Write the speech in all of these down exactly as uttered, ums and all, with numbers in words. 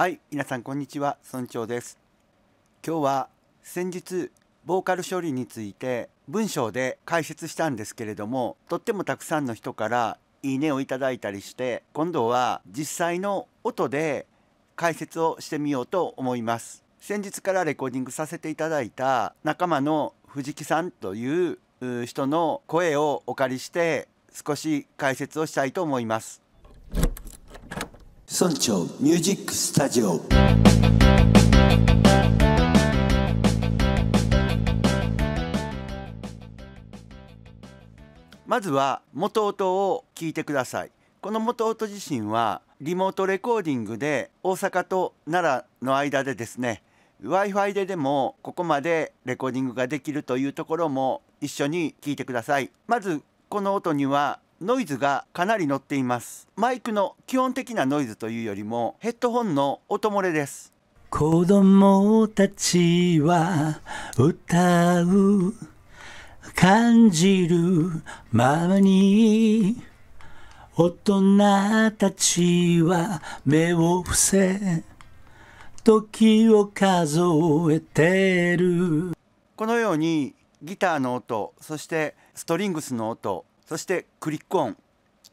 はい、皆さんこんにちは、村長です。今日は先日ボーカル処理について文章で解説したんですけれども、とってもたくさんの人からいいねをいただいたりして、今度は実際の音で解説をしてみようと思います。先日からレコーディングさせていただいた仲間の藤木さんという人の声をお借りして少し解説をしたいと思います。村長ミュージックスタジオ。まずは元音を聞いてください。この元音自身はリモートレコーディングで大阪と奈良の間でですね、 Wi-Fi ででもここまでレコーディングができるというところも一緒に聞いてください。まずこの音にはノイズがかなり乗っています。マイクの基本的なノイズというよりもヘッドホンの音漏れです。子供たちは歌う、感じるままに、大人たちは目を伏せ、時を数えてる。このようにギターの音、そしてストリングスの音、そしてクリック音、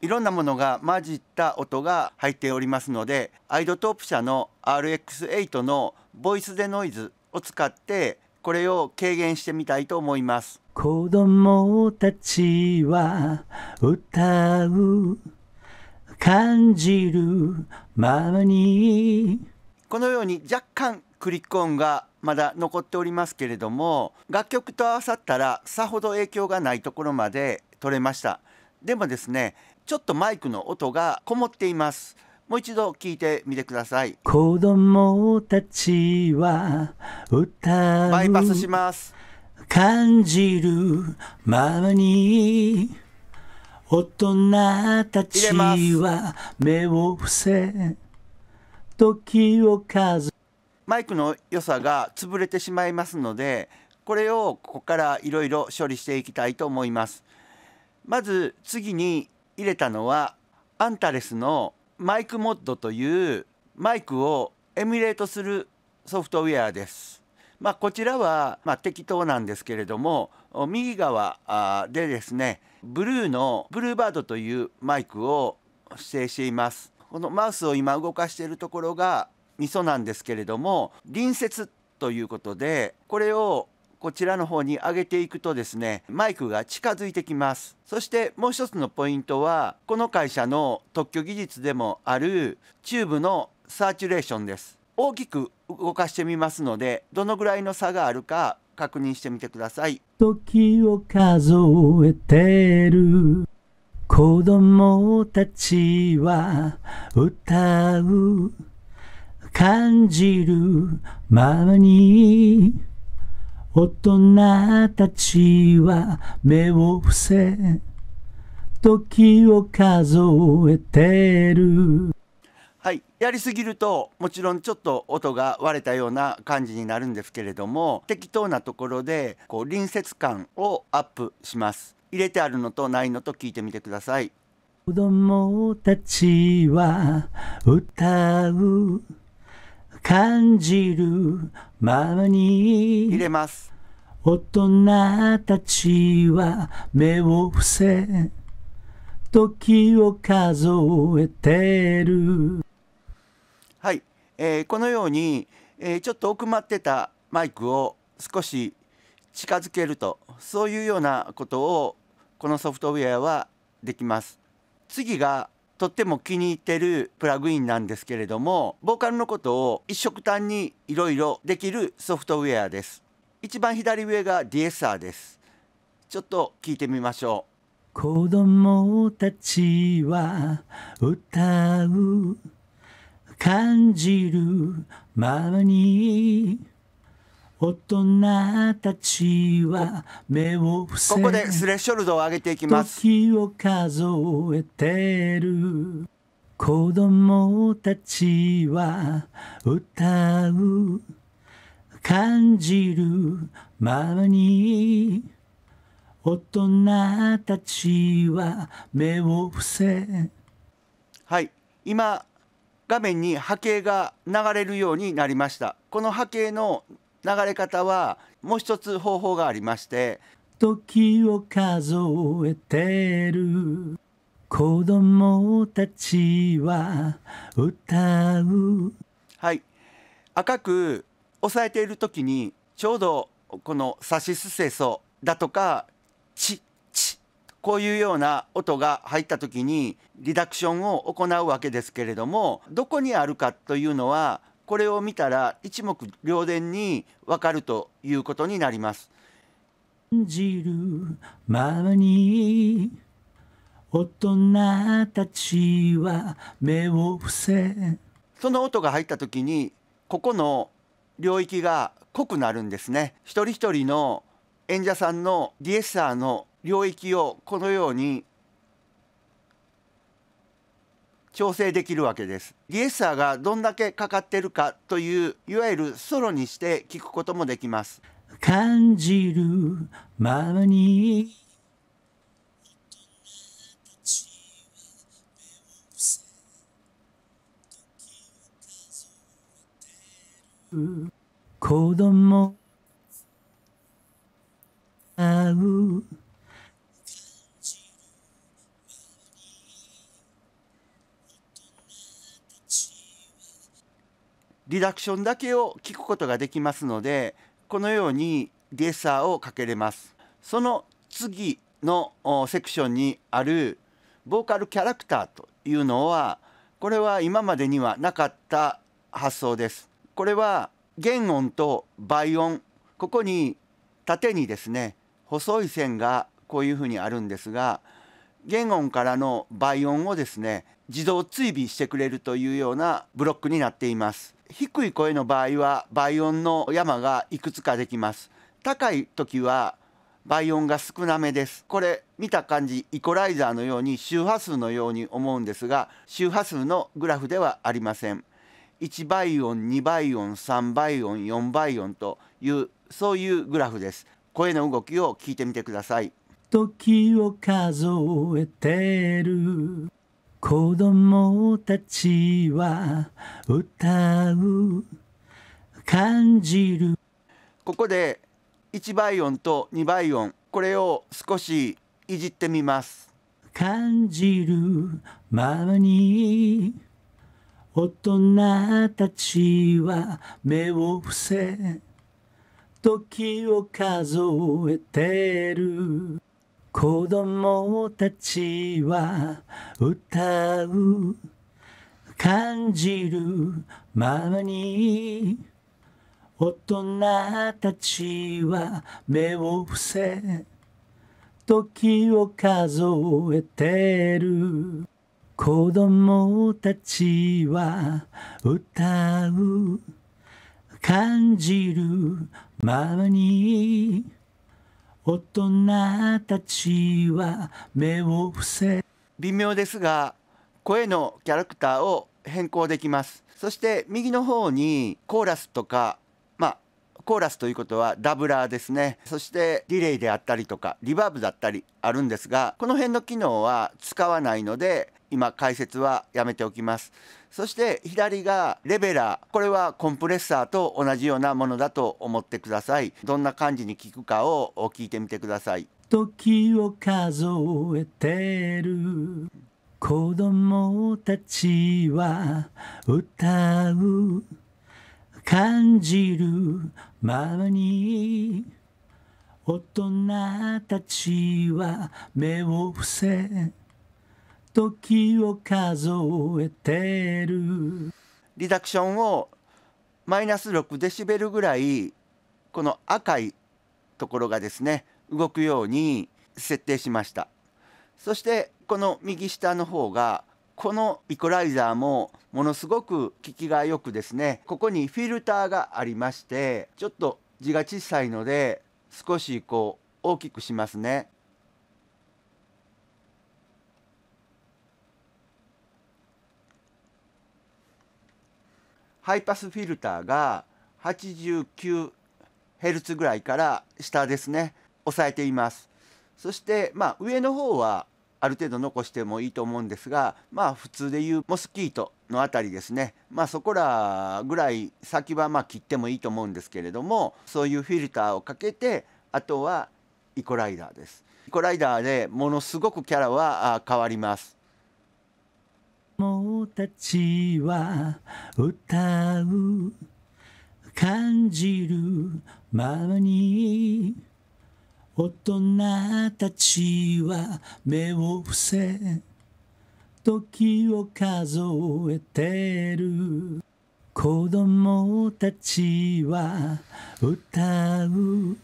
いろんなものが混じった音が入っておりますので、iZotope社の アールエックスエイト のボイスでノイズを使ってこれを軽減してみたいと思います。子供たちは歌う、感じるままに。このように若干クリック音がまだ残っておりますけれども、楽曲と合わさったらさほど影響がないところまで取れました。でもですね、ちょっとマイクの音がこもっています。もう一度聞いてみてください。子供たちは歌う。バイパスします。感じるままに、大人たちは目を伏せ、時を数。マイクの良さが潰れてしまいますので、これをここからいろいろ処理していきたいと思います。まず次に入れたのはアンタレスのマイクモッドというマイクをエミュレートするソフトウェアです。まあ、こちらはまあ適当なんですけれども、右側でですね、ブルーのブルーバードというマイクを指定しています。このマウスを今動かしているところがミソなんですけれども、隣接ということでこれをこちらの方に上げていくとですね、マイクが近づいてきます。そしてもう一つのポイントは、この会社の特許技術でもあるチューブのサーチュレーションです。大きく動かしてみますので、どのぐらいの差があるか確認してみてください。時を数えてる、子供たちは歌う、感じるままに、大人たちは目を伏せ、時を数えてる。はい、やりすぎるともちろんちょっと音が割れたような感じになるんですけれども、適当なところでこう隣接感をアップします。入れてあるのとないのと聞いてみてください。子供たちは歌う、感じるままに、入れます。大人たちは目を伏せ、時を数えてる。はい、えー、このように、えー、ちょっと奥まってたマイクを少し近づけると、そういうようなことをこのソフトウェアはできます。次がとっても気に入ってるプラグインなんですけれども、ボーカルのことを一色単にいろいろできるソフトウェアです。一番左上がディエッサーです。ちょっと聞いてみましょう。子供たちは歌う、感じるままに、大人たちは目を伏せ。ここでスレッショルドを上げていきます。時を数えてる、子供たちは歌う、感じるままに、大人たちは目を伏せ。はい、今画面に波形が流れるようになりました。この波形の流れ方はもう一つ方法がありまして、時を数えてる子供たちは歌う。はい、赤く押さえている時にちょうどこのさしすせそだとかチッチッこういうような音が入った時にリダクションを行うわけですけれども、どこにあるかというのはこれを見たら一目瞭然に分かるということになります。信じるままに大人たちは目を伏せ、その音が入った時にここの領域が濃くなるんですね。一人一人の演者さんのディエッサーの領域をこのように調整できるわけです。ディエッサーがどんだけかかってるかといういわゆるソロにして聞くこともできます。感じるままに子供会う。リダクションだけを聞くことができますので、このようにディエッサーをかけれます。その次のセクションにあるボーカルキャラクターというのは、これは今までにはなかった発想です。これは原音と倍音、ここに縦にですね細い線がこういうふうにあるんですが、原音からの倍音をですね自動追尾してくれるというようなブロックになっています。低い声の場合は倍音の山がいくつかできます。高い時は倍音が少なめです。これ見た感じイコライザーのように周波数のように思うんですが、周波数のグラフではありません。いちばいおん、にばいおん、さんばいおん、よんばいおんというそういうグラフです。声の動きを聞いてみてください。時を数えてる子供たちは歌う。感じる。ここでいちばいおんとにばいおん、これを少しいじってみます。感じるままに大人たちは目を伏せ、時を数えてる子供たちは歌う。感じるままに大人たちは目を伏せ、時を数えてる子供たちは歌う。感じるままに大人たちは目を伏せ。微妙ですが声のキャラクターを変更できます。そして右の方にコーラスとか、まあコーラスということはダブラーですね。そしてディレイであったりとかリバーブだったりあるんですが、この辺の機能は使わないので今解説はやめておきます。そして左がレベラー、これはコンプレッサーと同じようなものだと思ってください。どんな感じに聞くかを聞いてみてください。時を数えてる子供たちは歌う。感じるままに大人たちは目を伏せ、時を数えてる。リダクションをマイナスろくデシベルぐらいこの赤いところがですね動くように設定しました。そしてこの右下の方がこのイコライザーもものすごく効きがよくですね、ここにフィルターがありまして、ちょっと字が小さいので少しこう大きくしますね。ハイパスフィルターが はちじゅうきゅうヘルツ ぐらいから下ですね押さえています。そしてまあ上の方はある程度残してもいいと思うんですが、まあ普通でいうモスキートのあたりですね、まあそこらぐらい先はまあ切ってもいいと思うんですけれども、そういうフィルターをかけて、あとはイコライダーです。イコライダーでものすごくキャラは変わります。もうたちは歌う感じるままに大人たちは目を伏せ時を数えてる子供たちは歌う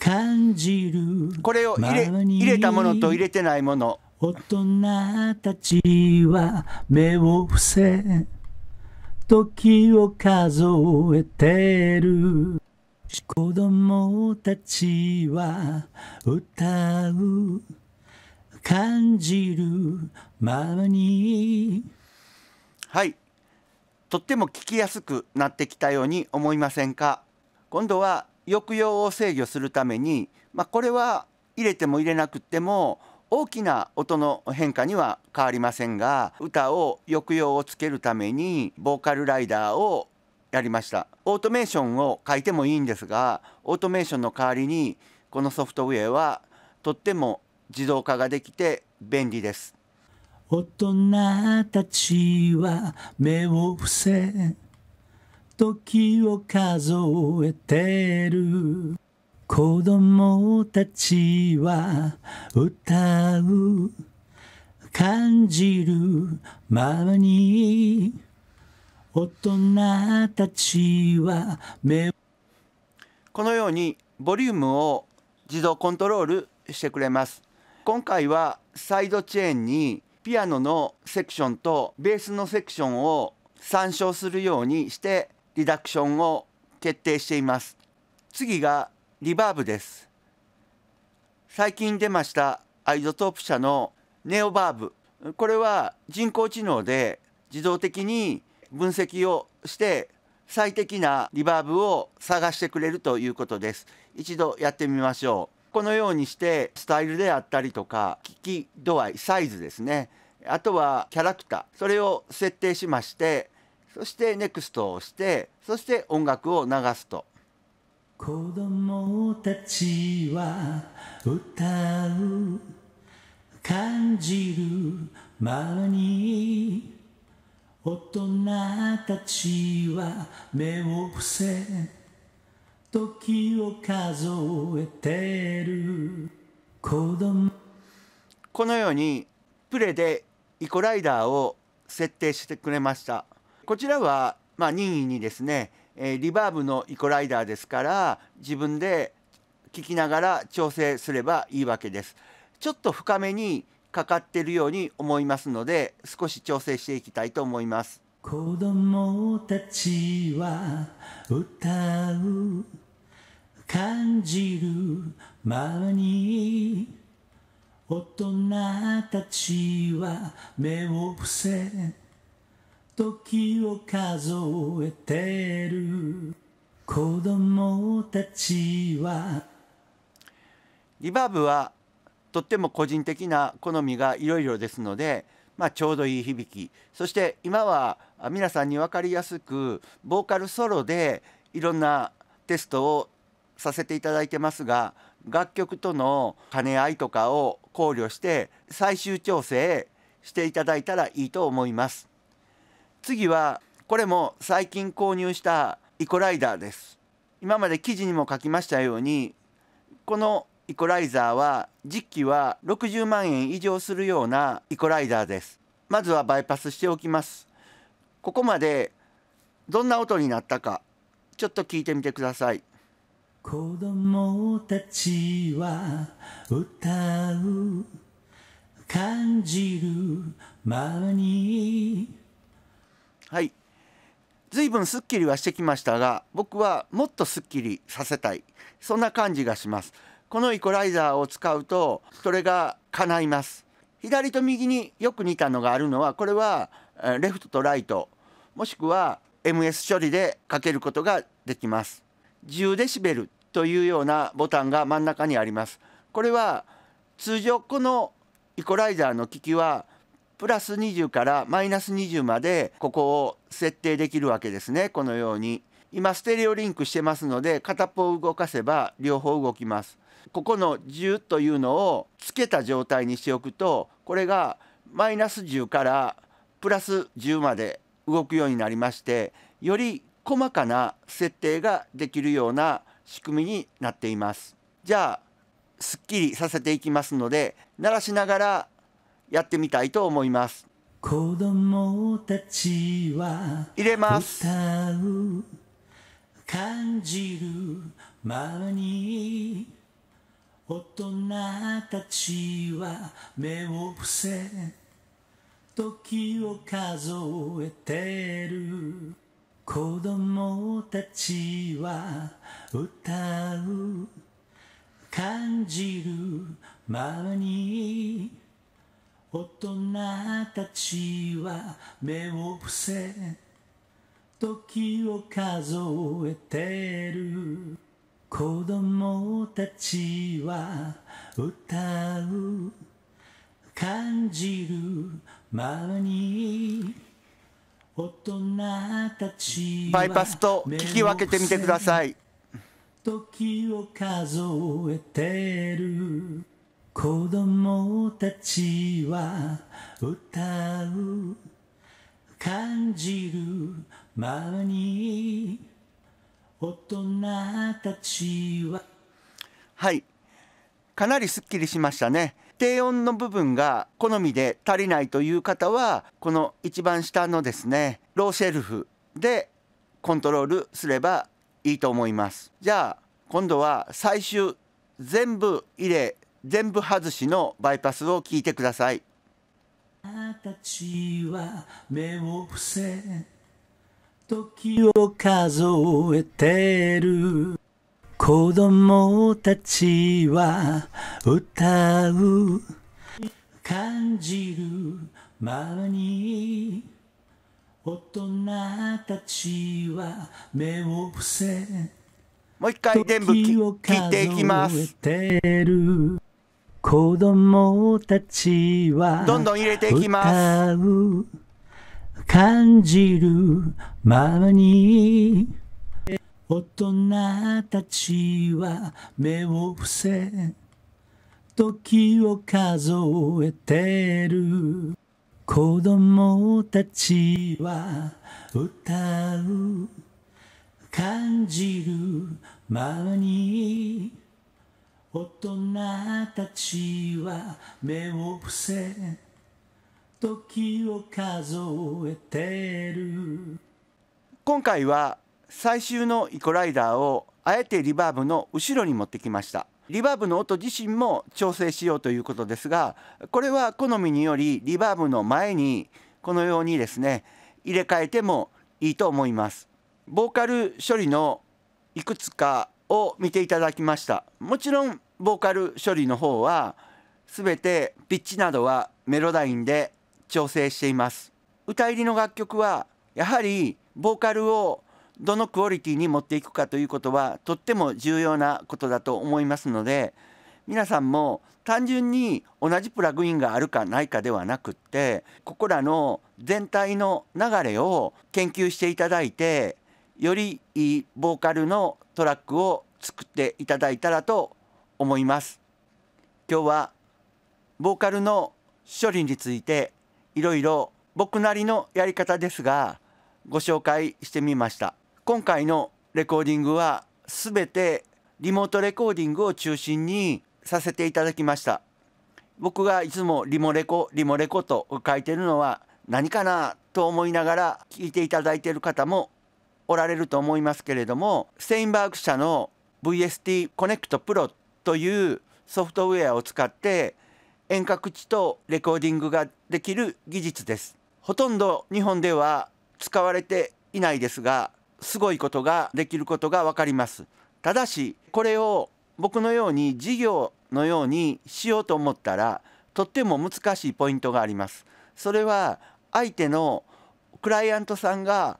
感じるこれを入れ、入れたものと入れてないもの大人たちは目を伏せ時を数えてる子供たちは歌う感じるままに。はい、とっても聞きやすくなってきたように思いませんか。今度は抑揚を制御するために、まあ、これは入れても入れなくても大きな音の変化には変わりませんが、歌を抑揚をつけるためにボーカルライダーをやりました。オートメーションを書いてもいいんですが、オートメーションの代わりにこのソフトウェアはとっても自動化ができて便利です。大人たちは目を伏せ時を数えてる子供たちは歌う感じるままに大人たちは目。このようにボリュームを自動コントロールしてくれます。今回はサイドチェーンにピアノのセクションとベースのセクションを参照するようにしてリダクションを決定しています。次がリバーブです。最近出ましたiZotope社のネオバーブ。これは人工知能で自動的に分析をして最適なリバーブを探してくれるということです。一度やってみましょう。このようにしてスタイルであったりとか聞き度合い、サイズですね。あとはキャラクター、それを設定しまして、そしてネクストをして、そして音楽を流すと。子供たちは歌う感じるままに大人たちは目を伏せ時を数えてる子供。このようにプレでイコライダーを設定してくれました。こちらはまあ任意にですね、リバーブのイコライダーですから自分で聞きながら調整すればいいわけです。ちょっと深めにかかっているように思いますので少し調整していきたいと思います。子供たちは歌う感じるままに大人たちは目を伏せ時を数えてる子供たちは。リバーブはとっても個人的な好みがいろいろですので、まあ、ちょうどいい響き、そして今は皆さんに分かりやすくボーカルソロでいろんなテストをさせていただいてますが、楽曲との兼ね合いとかを考慮して最終調整していただいたらいいと思います。次はこれも最近購入したイコライダーです。今まで記事にも書きましたようにこのイコライザーは実機はろくじゅうまんえん以上するようなイコライダーです。まずはバイパスしておきます。ここまでどんな音になったかちょっと聞いてみてください。子供たちは歌う感じるままに。はい、随分すっきりはしてきましたが、僕はもっとすっきりさせたい、そんな感じがします。このイコライザーを使うとそれが叶います。左と右によく似たのがあるのは、これはレフトとライトもしくは エムエス 処理でかけることができます。じゅうデシベルというようなボタンが真ん中にあります。これは通常このイコライザーの機器はプラスにじゅうからマイナスにじゅうまでここを設定できるわけですね。このように今ステレオリンクしてますので、片方を動かせば両方動きます。ここのじゅうというのをつけた状態にしておくと、これがマイナスじゅうからプラスじゅうまで動くようになりまして、より細かな設定ができるような仕組みになっています。じゃあすっきりさせていきますので、鳴らしながらやってみたいと思います。子供たちは入れます。歌う感じるままに大人たちは目を伏せ時を数えてる。子供たちは歌う感じるままに大人たちは目を伏せ時を数えてる。子供たちは歌う感じるままに大人たちはバイパスと聞き分けてみてください。時を数えてる。子供たちは歌う感じるままに大人たちは。はい、かなりすっきりしましたね。低音の部分が好みで足りないという方は、この一番下のですねローシェルフでコントロールすればいいと思います。じゃあ今度は最終全部入れ全部外しのバイパスを聞いてください。私は目を伏せ時を数えてる。子供たちは歌う感じるままに大人たちは目を伏せ。もう一回全部聞いていきます。子供たちはどんどん入れていきます。歌う感じるままに大人たちは目を伏せ時を数えてる。子供たちは歌う感じるままに大人たちは目を伏せ時を数えてる。今回は最終のイコライザーをあえてリバーブの後ろに持ってきました。リバーブの音自身も調整しようということですが、これは好みによりリバーブの前にこのようにですね入れ替えてもいいと思います。ボーカル処理のいくつかを見ていただきました。もちろんボーカル処理の方は全てピッチなどはメロダインで調整しています。歌入りの楽曲はやはりボーカルをどのクオリティに持っていくかということはとっても重要なことだと思いますので、皆さんも単純に同じプラグインがあるかないかではなくって、ここらの全体の流れを研究していただいて、よりいいボーカルのトラックを作っていただいたらと思います。今日はボーカルの処理についていろいろ僕なりのやり方ですがご紹介してみました。今回のレコーディングは全てリモートレコーディングを中心にさせていただきました。僕がいつもリモレコリモレコと書いてるのは何かなと思いながら聞いていただいている方もおられると思いますけれども、ステインバーグ社の ブイエスティー Connect Pro というソフトウェアを使って遠隔地とレコーディングができる技術です。ほとんど日本では使われていないですが、すごいことができることがわかります。ただしこれを僕のように事業のようにしようと思ったらとっても難しいポイントがあります。それは相手のクライアントさんが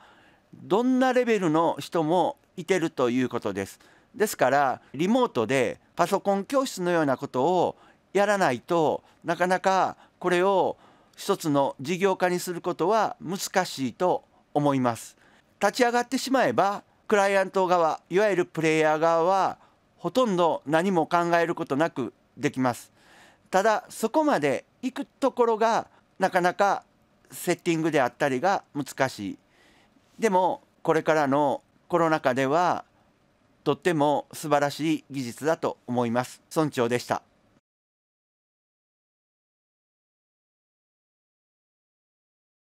どんなレベルの人もいてるということです。ですからリモートでパソコン教室のようなことをやらないとなかなかこれを一つの事業化にすることは難しいと思います。立ち上がってしまえばクライアント側、いわゆるプレイヤー側はほとんど何も考えることなくできます。ただそこまで行くところがなかなかセッティングであったりが難しい。でもこれからのコロナ禍ではとっても素晴らしい技術だと思います。村長でした。